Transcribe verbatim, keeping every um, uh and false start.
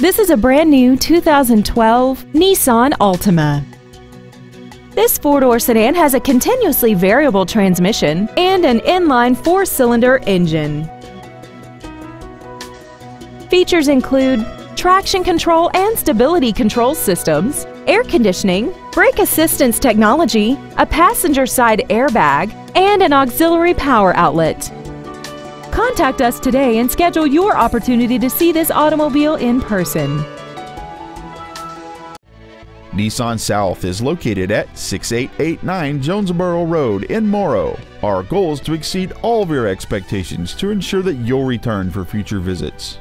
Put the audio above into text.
This is a brand new two thousand twelve Nissan Altima. This four-door sedan has a continuously variable transmission and an inline four-cylinder engine. Features include traction control and stability control systems, air conditioning, brake assistance technology, a passenger side airbag, and an auxiliary power outlet. Contact us today and schedule your opportunity to see this automobile in person. Nissan South is located at six eight eight nine Jonesboro Road in Morrow. Our goal is to exceed all of your expectations to ensure that you'll return for future visits.